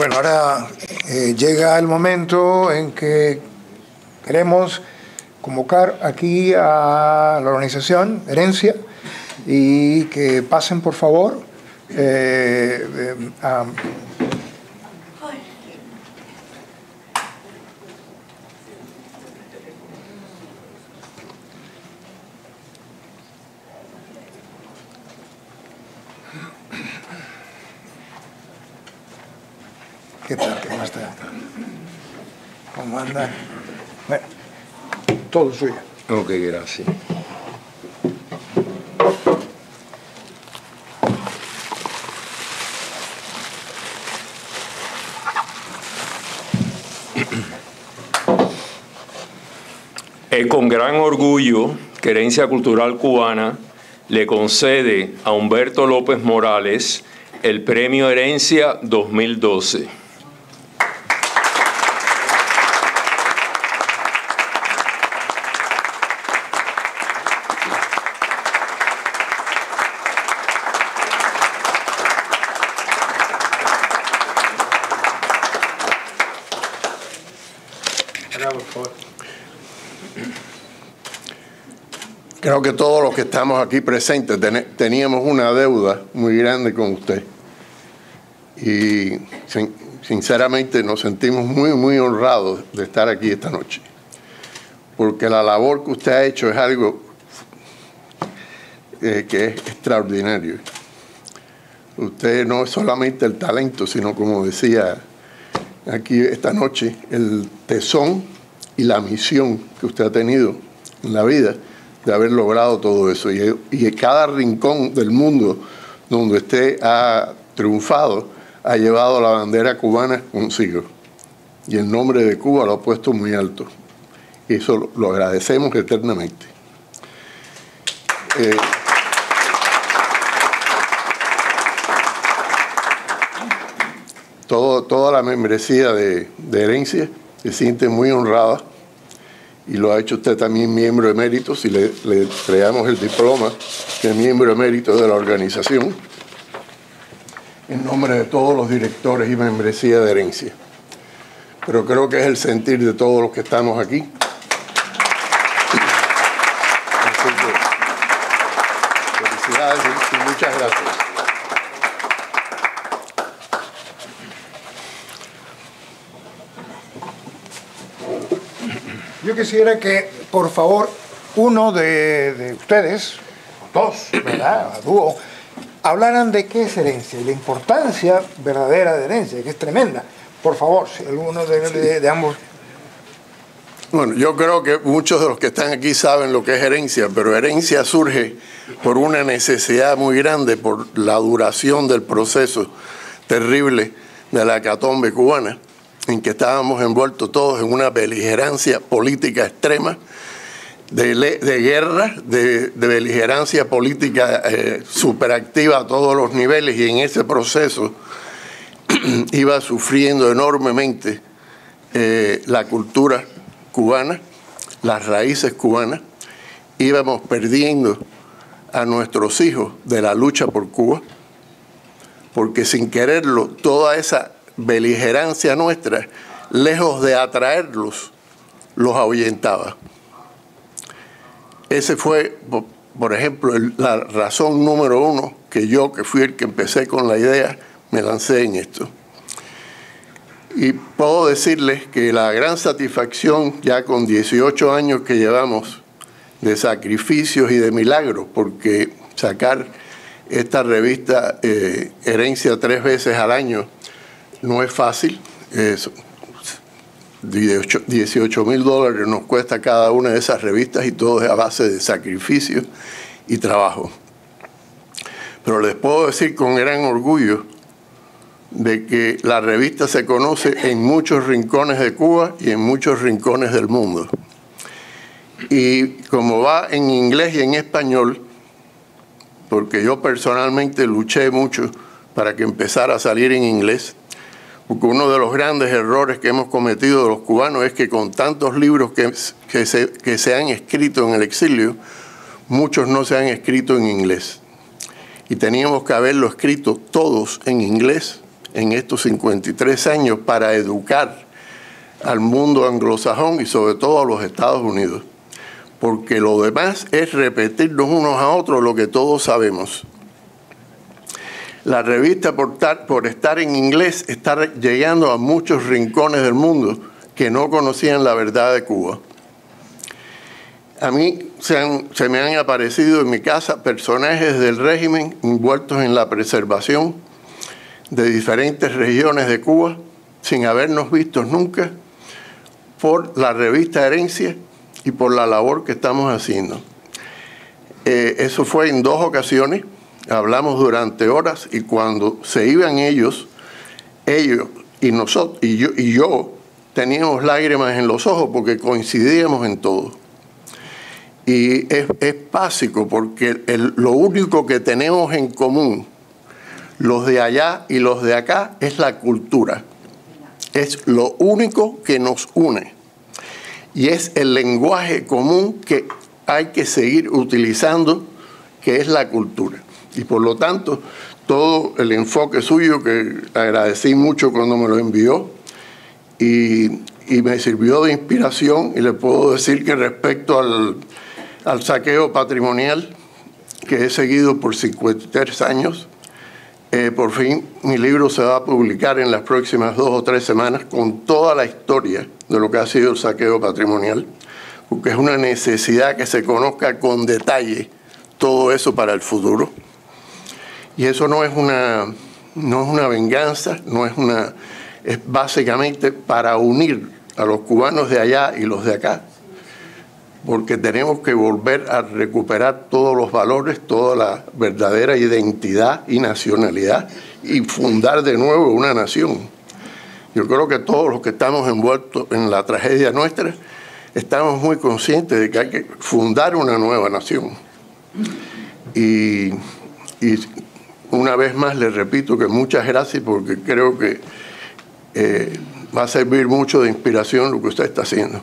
Bueno, ahora llega el momento en que queremos convocar aquí a la organización Herencia y que pasen, por favor, a... ¿Qué tal? ¿Qué más está? ¿Cómo andan? Bueno, todo suyo. Ok, gracias. Con gran orgullo, Herencia Cultural Cubana le concede a Humberto López Morales el Premio Herencia 2012. Creo que todos los que estamos aquí presentes teníamos una deuda muy grande con usted. Y sinceramente nos sentimos muy, muy honrados de estar aquí esta noche. Porque la labor que usted ha hecho es algo que es extraordinario. Usted no es solamente el talento, sino, como decía aquí esta noche, el tesón y la misión que usted ha tenido en la vida de haber logrado todo eso. Y en cada rincón del mundo donde usted ha triunfado, ha llevado la bandera cubana consigo. Y el nombre de Cuba lo ha puesto muy alto. Y eso lo agradecemos eternamente. Toda la membresía de Herencia se siente muy honrada, y lo ha hecho usted también miembro emérito, si le creamos el diploma de miembro emérito de la organización, en nombre de todos los directores y membresía de Herencia. Pero creo que es el sentir de todos los que estamos aquí. Así que, felicidades y muchas gracias. Yo quisiera que, por favor, uno de ustedes, dos, ¿verdad?, a dúo, hablaran de qué es Herencia y la importancia verdadera de Herencia, que es tremenda. Por favor, si alguno de ambos... Bueno, yo creo que muchos de los que están aquí saben lo que es Herencia, pero Herencia surge por una necesidad muy grande, por la duración del proceso terrible de la hecatombe cubana, en que estábamos envueltos todos en una beligerancia política extrema, de guerra, de beligerancia política superactiva a todos los niveles, y en ese proceso iba sufriendo enormemente la cultura cubana, las raíces cubanas. Íbamos perdiendo a nuestros hijos de la lucha por Cuba, porque sin quererlo, toda esa beligerancia nuestra, lejos de atraerlos, los ahuyentaba. Ese fue, por ejemplo, la razón número uno que yo, que fui el que empecé con la idea, me lancé en esto. Y puedo decirles que la gran satisfacción, ya con 18 años que llevamos de sacrificios y de milagros, porque sacar esta revista Herencia 3 veces al año no es fácil. $18,000 nos cuesta cada una de esas revistas, y todo es a base de sacrificio y trabajo. Pero les puedo decir con gran orgullo de que la revista se conoce en muchos rincones de Cuba y en muchos rincones del mundo. Y como va en inglés y en español, porque yo personalmente luché mucho para que empezara a salir en inglés, porque uno de los grandes errores que hemos cometido los cubanos es que, con tantos libros que se han escrito en el exilio, muchos no se han escrito en inglés. Y teníamos que haberlo escrito todos en inglés en estos 53 años para educar al mundo anglosajón y sobre todo a los Estados Unidos, porque lo demás es repetirnos unos a otros lo que todos sabemos. La revista, por estar en inglés, está llegando a muchos rincones del mundo que no conocían la verdad de Cuba. A mí se me han aparecido en mi casa personajes del régimen envueltos en la preservación de diferentes regiones de Cuba sin habernos visto nunca, por la revista Herencia y por la labor que estamos haciendo. Eso fue en dos ocasiones, hablamos durante horas, y cuando se iban ellos y nosotros y yo teníamos lágrimas en los ojos porque coincidíamos en todo. Y es básico porque lo único que tenemos en común, los de allá y los de acá, es la cultura. Es lo único que nos une. Y es el lenguaje común que hay que seguir utilizando, que es la cultura. Y por lo tanto, todo el enfoque suyo, que agradecí mucho cuando me lo envió, y me sirvió de inspiración, y le puedo decir que respecto al saqueo patrimonial que he seguido por 53 años, por fin mi libro se va a publicar en las próximas 2 o 3 semanas con toda la historia de lo que ha sido el saqueo patrimonial, porque es una necesidad que se conozca con detalle todo eso para el futuro. Y eso no es una venganza, es básicamente para unir a los cubanos de allá y los de acá, porque tenemos que volver a recuperar todos los valores, toda la verdadera identidad y nacionalidad, y fundar de nuevo una nación. Yo creo que todos los que estamos envueltos en la tragedia nuestra estamos muy conscientes de que hay que fundar una nueva nación. Y una vez más les repito que muchas gracias, porque creo que va a servir mucho de inspiración lo que usted está haciendo.